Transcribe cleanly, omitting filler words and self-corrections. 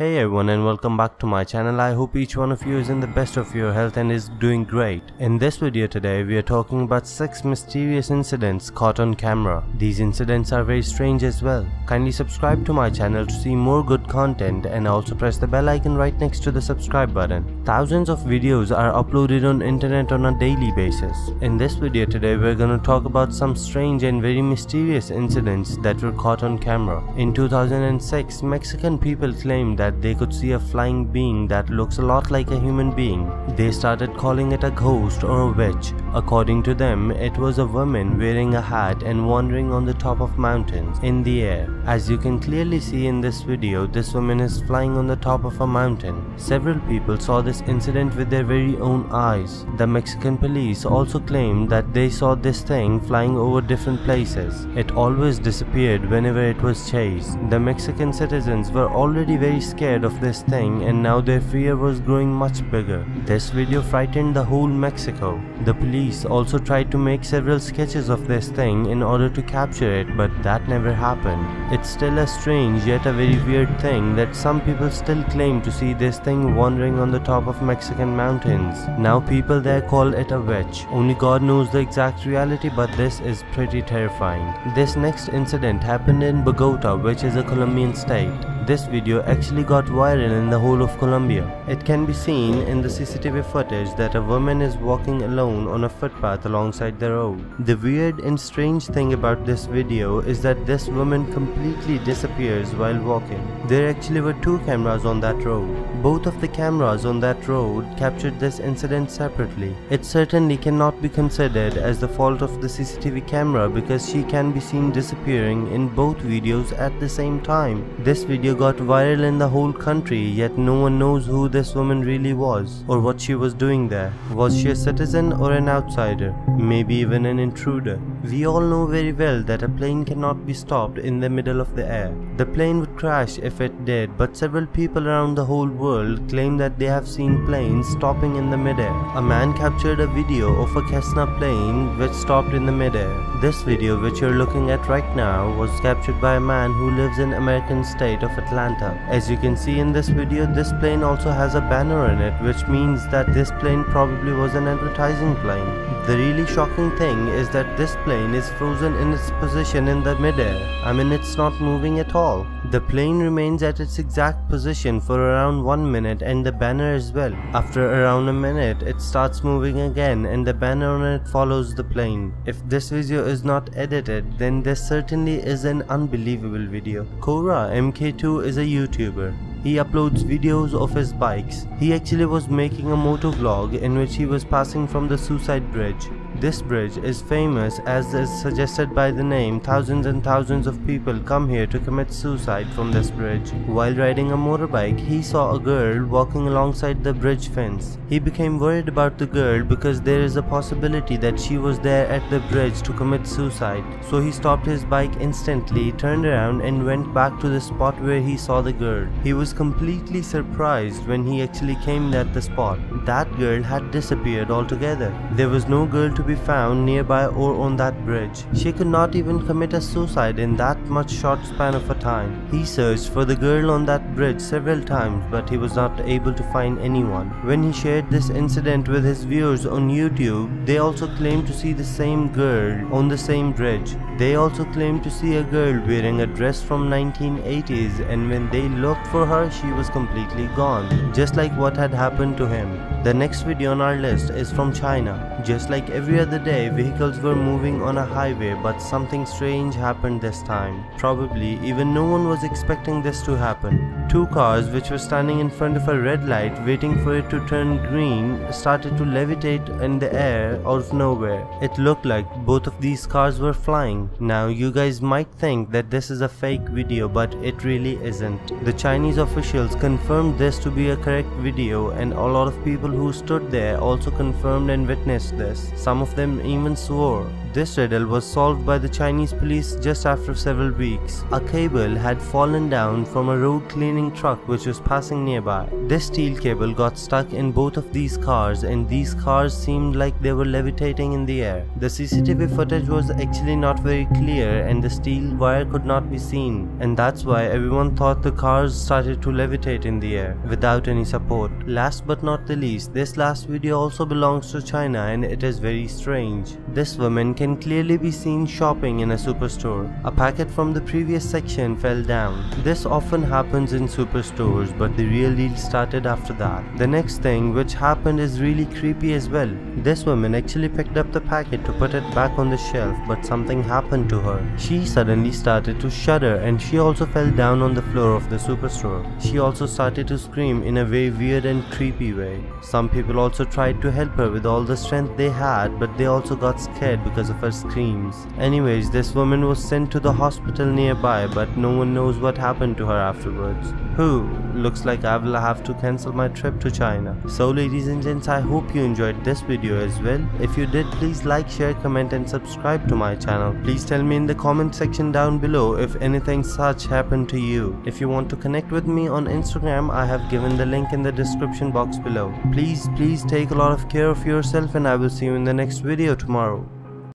Hey everyone and welcome back to my channel. I hope each one of you is in the best of your health and is doing great. In this video today we are talking about 6 mysterious incidents caught on camera. These incidents are very strange as well. Kindly subscribe to my channel to see more good content and also press the bell icon right next to the subscribe button. Thousands of videos are uploaded on internet on a daily basis. In this video today we are going to talk about some strange and very mysterious incidents that were caught on camera. In 2006, Mexican people claimed that they could see a flying being that looks a lot like a human being. They started calling it a ghost or a witch. According to them, it was a woman wearing a hat and wandering on the top of mountains in the air. As you can clearly see in this video, this woman is flying on the top of a mountain. Several people saw this incident with their very own eyes. The Mexican police also claimed that they saw this thing flying over different places. It always disappeared whenever it was chased. The Mexican citizens were already very scared of this thing, and now their fear was growing much bigger. This video frightened the whole Mexico. The police also tried to make several sketches of this thing in order to capture it, but that never happened. It's still a strange yet a very weird thing that some people still claim to see this thing wandering on the top of Mexican mountains. Now people there call it a witch. Only God knows the exact reality, but this is pretty terrifying. This next incident happened in Bogota, which is a Colombian state. This video actually got viral in the whole of Colombia. It can be seen in the CCTV footage that a woman is walking alone on a footpath alongside the road. The weird and strange thing about this video is that this woman completely disappears while walking. There actually were two cameras on that road. Both of the cameras on that road captured this incident separately. It certainly cannot be considered as the fault of the CCTV camera because she can be seen disappearing in both videos at the same time. This video got viral in the whole country, yet no one knows who this woman really was or what she was doing there. Was she a citizen or an outsider? Maybe even an intruder? We all know very well that a plane cannot be stopped in the middle of the air. The plane would crash if it did, but several people around the whole world claim that they have seen planes stopping in the midair. A man captured a video of a Cessna plane which stopped in the midair. This video which you're looking at right now was captured by a man who lives in the American state of Atlanta. As you can see in this video, this plane also has a banner in it, which means that this plane probably was an advertising plane. The really shocking thing is that this plane is frozen in its position in the midair. I mean, it's not moving at all. The plane remains at its exact position for around 1 minute, and the banner as well. After around a minute, it starts moving again and the banner on it follows the plane. If this video is not edited, then this certainly is an unbelievable video. Cora MK2 is a YouTuber. He uploads videos of his bikes. He actually was making a motovlog in which he was passing from the suicide bridge. This bridge is famous as is suggested by the name. Thousands and thousands of people come here to commit suicide from this bridge. While riding a motorbike, he saw a girl walking alongside the bridge fence. He became worried about the girl because there is a possibility that she was there at the bridge to commit suicide. So he stopped his bike instantly, turned around and went back to the spot where he saw the girl. He was completely surprised when he actually came at the spot. That girl had disappeared altogether. There was no girl to be found nearby or on that bridge. She could not even commit a suicide in that much short span of a time. He searched for the girl on that bridge several times, but he was not able to find anyone. When he shared this incident with his viewers on YouTube, they also claimed to see the same girl on the same bridge. They also claimed to see a girl wearing a dress from 1980s, and when they looked for her, she was completely gone, just like what had happened to him. The next video on our list is from China. Just like every other day, vehicles were moving on a highway, but something strange happened this time. Probably even no one was expecting this to happen. Two cars which were standing in front of a red light waiting for it to turn green started to levitate in the air out of nowhere. It looked like both of these cars were flying. Now you guys might think that this is a fake video, but it really isn't. The Chinese officials confirmed this to be a correct video, and a lot of people who stood there also confirmed and witnessed this. Some of them even swore. This riddle was solved by the Chinese police just after several weeks. A cable had fallen down from a road cleaning truck which was passing nearby. This steel cable got stuck in both of these cars, and these cars seemed like they were levitating in the air. The CCTV footage was actually not very clear and the steel wire could not be seen, and that's why everyone thought the cars started to levitate in the air without any support. Last but not the least, this last video also belongs to China and it is very strange. This woman can clearly be seen shopping in a superstore. A packet from the previous section fell down. This often happens in superstores, but the real deal started after that. The next thing which happened is really creepy as well. This woman actually picked up the packet to put it back on the shelf, but something happened to her. She suddenly started to shudder and she also fell down on the floor of the superstore. She also started to scream in a very weird and creepy way. Some people also tried to help her with all the strength they had, but they also got scared because of her screams. Anyways, this woman was sent to the hospital nearby, but no one knows what happened to her afterwards. Who? Looks like I will have to cancel my trip to China. So ladies and gents, I hope you enjoyed this video as well. If you did, please like, share, comment and subscribe to my channel. Please tell me in the comment section down below if anything such happened to you. If you want to connect with me on Instagram, I have given the link in the description box below. Please take a lot of care of yourself, and I will see you in the next video tomorrow.